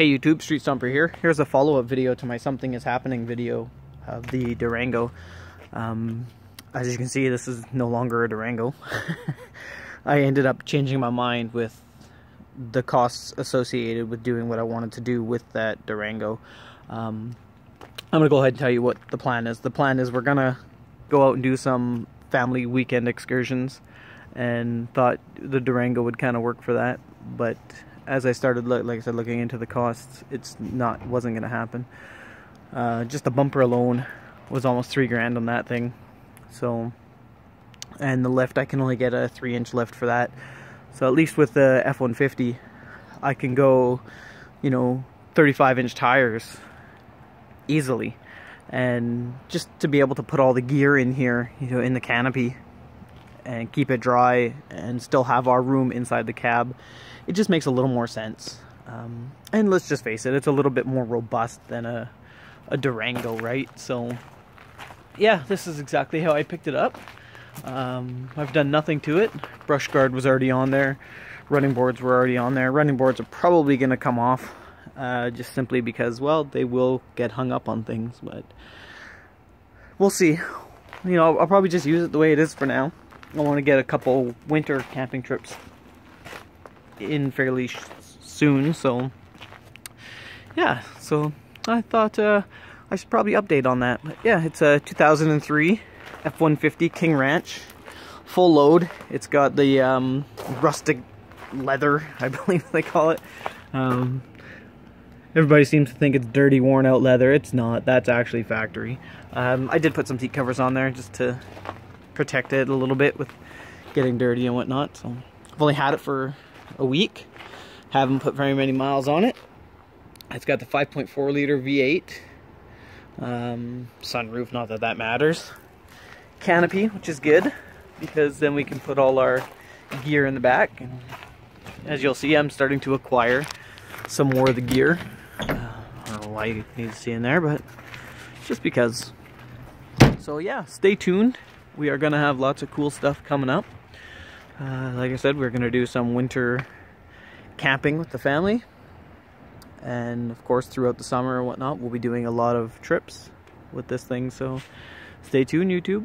Hey YouTube, Street Stomper here. Here's a follow-up video to my Something is Happening video of the Durango. As you can see, this is no longer a Durango. I ended up changing my mind with the costs associated with doing what I wanted to do with that Durango. I'm gonna go ahead and tell you what the plan is. The plan is we're gonna go out and do some family weekend excursions, and thought the Durango would kind of work for that, but as I started, like I said, looking into the costs, it wasn't going to happen. Just the bumper alone was almost $3,000 on that thing. So, and the lift, I can only get a 3-inch lift for that. So at least with the F-150, I can go, you know, 35-inch tires easily, and just to be able to put all the gear in here, you know, in the canopy, and keep it dry and still have our room inside the cab. It just makes a little more sense. And let's just face it, it's a little bit more robust than a Durango, right? So yeah, this is exactly how I picked it up. I've done nothing to it. Brush guard was already on there. Running boards were already on there. Running boards are probably gonna come off just simply because, well, they will get hung up on things, but we'll see. You know, I'll probably just use it the way it is for now. I want to get a couple winter camping trips in fairly soon, so yeah. So I thought I should probably update on that. But yeah, it's a 2003 F-150 King Ranch, full load. It's got the rustic leather, I believe they call it. Everybody seems to think it's dirty, worn out leather. It's not. That's actually factory. I did put some seat covers on there just to protect it a little bit with getting dirty and whatnot. So I've only had it for a week, haven't put very many miles on it. It's got the 5.4 liter V8, sunroof, not that that matters, canopy, which is good because then we can put all our gear in the back. And as you'll see, I'm starting to acquire some more of the gear. I don't know why you need to see in there, but just because. So yeah, stay tuned. We are going to have lots of cool stuff coming up. Like I said, we're going to do some winter camping with the family. And of course, throughout the summer and whatnot, we'll be doing a lot of trips with this thing. So stay tuned, YouTube.